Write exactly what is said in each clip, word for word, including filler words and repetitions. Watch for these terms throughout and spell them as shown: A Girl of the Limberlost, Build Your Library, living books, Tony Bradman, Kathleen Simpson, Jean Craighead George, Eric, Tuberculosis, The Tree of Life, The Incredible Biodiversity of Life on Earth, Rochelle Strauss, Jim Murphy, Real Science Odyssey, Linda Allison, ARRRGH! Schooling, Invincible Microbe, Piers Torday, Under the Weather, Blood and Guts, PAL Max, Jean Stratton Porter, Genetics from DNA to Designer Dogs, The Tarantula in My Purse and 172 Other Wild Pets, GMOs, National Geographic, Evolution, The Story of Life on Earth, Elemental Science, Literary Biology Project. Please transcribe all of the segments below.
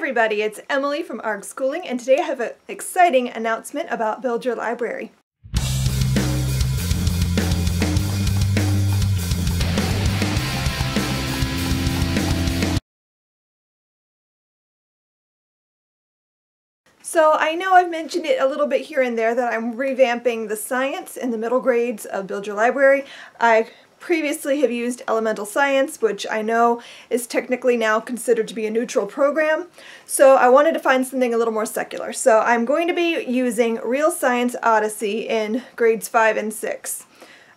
everybody, it's Emily from A R G Schooling, and today I have an exciting announcement about Build Your Library. So I know I've mentioned it a little bit here and there that I'm revamping the science in the middle grades of Build Your Library. I previously have used Elemental Science, which I know is technically now considered to be a neutral program. So I wanted to find something a little more secular. So I'm going to be using Real Science Odyssey in grades five and six.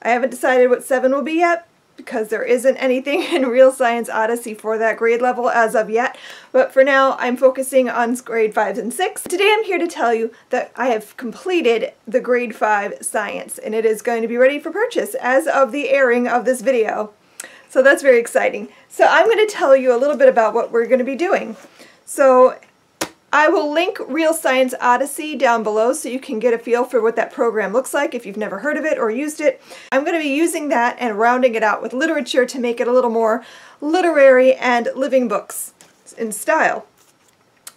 I haven't decided what seven will be yet, because there isn't anything in Real Science Odyssey for that grade level as of yet, but for now I'm focusing on grade five and six. Today I'm here to tell you that I have completed the grade five science, and it is going to be ready for purchase as of the airing of this video. So that's very exciting. So I'm going to tell you a little bit about what we're going to be doing. So I will link Real Science Odyssey down below so you can get a feel for what that program looks like if you've never heard of it or used it. I'm going to be using that and rounding it out with literature to make it a little more literary and living books in style.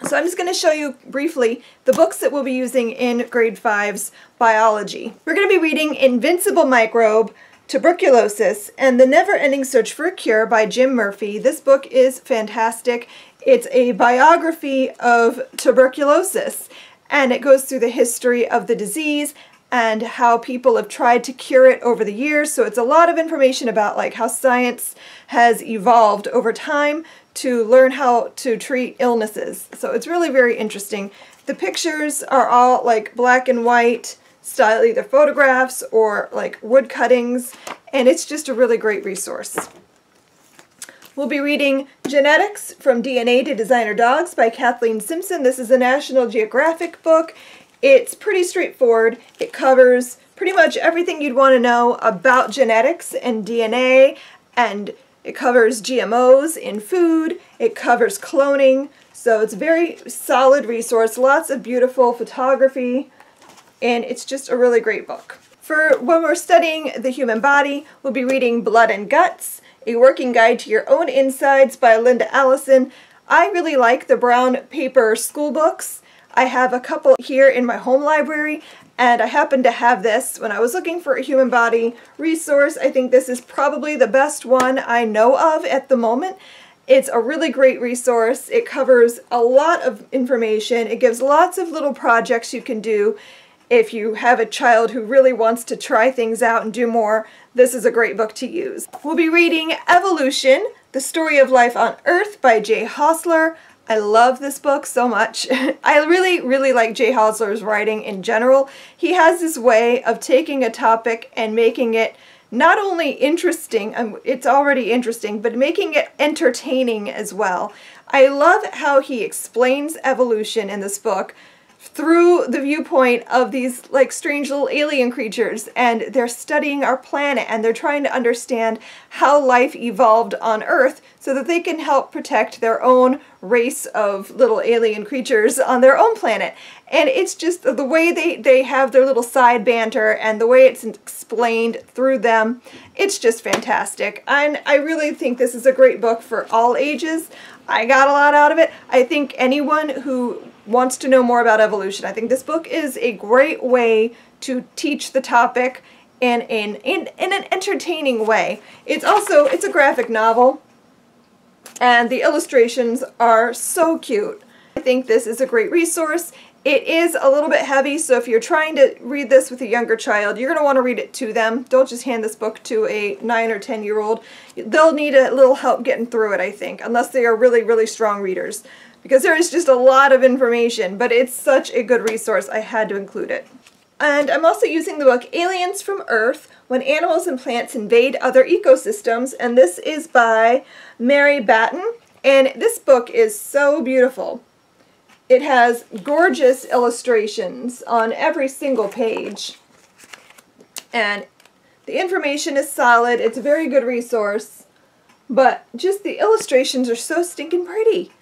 So I'm just going to show you briefly the books that we'll be using in grade five's biology. We're going to be reading Invincible Microbe, Tuberculosis, and The Never-Ending Search for a Cure by Jim Murphy. This book is fantastic. It's a biography of tuberculosis, and it goes through the history of the disease and how people have tried to cure it over the years. So it's a lot of information about like how science has evolved over time to learn how to treat illnesses. So it's really very interesting. The pictures are all like black and white style, either photographs or like wood cuttings, and it's just a really great resource. We'll be reading Genetics from D N A to Designer Dogs by Kathleen Simpson. This is a National Geographic book. It's pretty straightforward. It covers pretty much everything you'd want to know about genetics and D N A, and it covers G M Os in food. It covers cloning. So it's a very solid resource, lots of beautiful photography, and it's just a really great book. For when we're studying the human body, we'll be reading Blood and Guts, A Working Guide to Your Own Insides by Linda Allison. I really like the brown paper school books. I have a couple here in my home library, and I happened to have this when I was looking for a human body resource. I think this is probably the best one I know of at the moment. It's a really great resource. It covers a lot of information. It gives lots of little projects you can do. If you have a child who really wants to try things out and do more, this is a great book to use. We'll be reading Evolution, The Story of Life on Earth by Jay Hosler. I love this book so much. I really, really like Jay Hosler's writing in general. He has this way of taking a topic and making it not only interesting, it's already interesting, but making it entertaining as well. I love how he explains evolution in this book through the viewpoint of these like strange little alien creatures, and they're studying our planet and they're trying to understand how life evolved on Earth so that they can help protect their own race of little alien creatures on their own planet. And it's just the way they, they have their little side banter and the way it's explained through them. It's just fantastic. And I really think this is a great book for all ages. I got a lot out of it. I think anyone who wants to know more about evolution, I think this book is a great way to teach the topic in, in, in, in an entertaining way. It's also, it's a graphic novel, and the illustrations are so cute. I think this is a great resource. It is a little bit heavy, so if you're trying to read this with a younger child, you're going to want to read it to them. Don't just hand this book to a nine or ten year old. They'll need a little help getting through it, I think, unless they are really, really strong readers, because there is just a lot of information, but it's such a good resource. I had to include it. And I'm also using the book Aliens from Earth, When Animals and Plants Invade Other Ecosystems, and this is by Mary Batten, and this book is so beautiful. It has gorgeous illustrations on every single page, and the information is solid. It's a very good resource, but just the illustrations are so stinking pretty.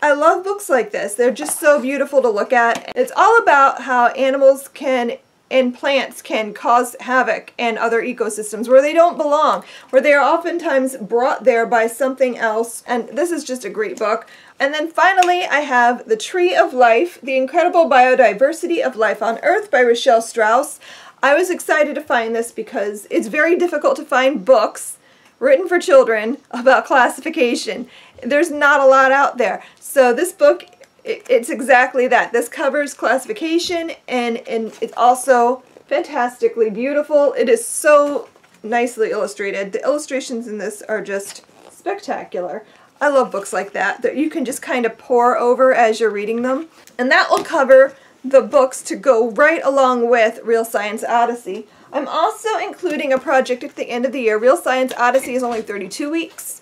I love books like this. They're just so beautiful to look at. It's all about how animals can in plants can cause havoc in other ecosystems where they don't belong, where they are oftentimes brought there by something else. And this is just a great book. And then finally, I have The Tree of Life, The Incredible Biodiversity of Life on Earth by Rochelle Strauss. I was excited to find this because it's very difficult to find books written for children about classification. There's not a lot out there. So this book, it's exactly that. This covers classification, and, and it's also fantastically beautiful. It is so nicely illustrated. The illustrations in this are just spectacular. I love books like that, that you can just kind of pore over as you're reading them. And that will cover the books to go right along with Real Science Odyssey. I'm also including a project at the end of the year. Real Science Odyssey is only thirty-two weeks.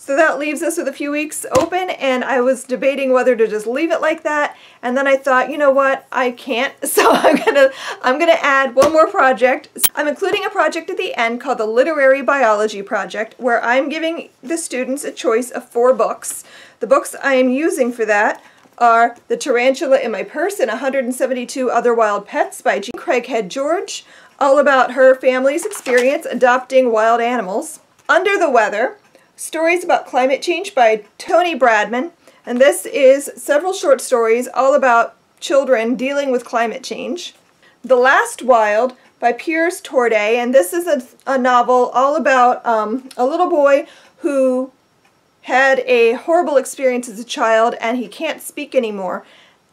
So that leaves us with a few weeks open, and I was debating whether to just leave it like that, and then I thought, you know what, I can't, so I'm gonna I'm gonna add one more project. I'm including a project at the end called the Literary Biology Project, where I'm giving the students a choice of four books. The books I am using for that are The Tarantula in My Purse and one hundred seventy-two Other Wild Pets by Jean Craighead George, all about her family's experience adopting wild animals. Under the Weather, Stories About Climate Change by Tony Bradman, and this is several short stories all about children dealing with climate change. The Last Wild by Piers Torday, and this is a, a novel all about um, a little boy who had a horrible experience as a child and he can't speak anymore.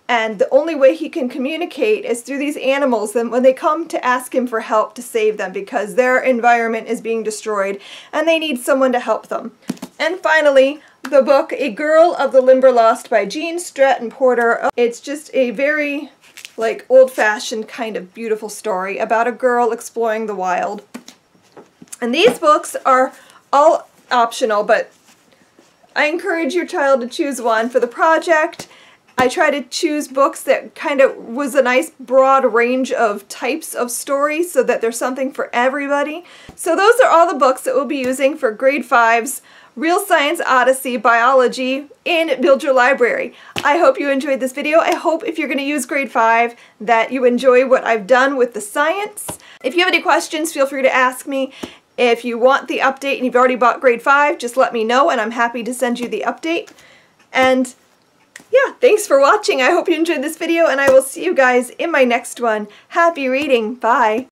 And the only way he can communicate is through these animals, and when they come to ask him for help to save them because their environment is being destroyed and they need someone to help them. And finally, the book A Girl of the Limberlost by Jean Stratton Porter. It's just a very like old-fashioned kind of beautiful story about a girl exploring the wild. And these books are all optional, but I encourage your child to choose one for the project. I try to choose books that kind of was a nice broad range of types of stories so that there's something for everybody. So those are all the books that we'll be using for grade five's Real Science Odyssey Biology in Build Your Library. I hope you enjoyed this video. I hope if you're going to use grade five that you enjoy what I've done with the science. If you have any questions, feel free to ask me. If you want the update and you've already bought grade five, just let me know and I'm happy to send you the update. And yeah, thanks for watching. I hope you enjoyed this video, and I will see you guys in my next one. Happy reading. Bye.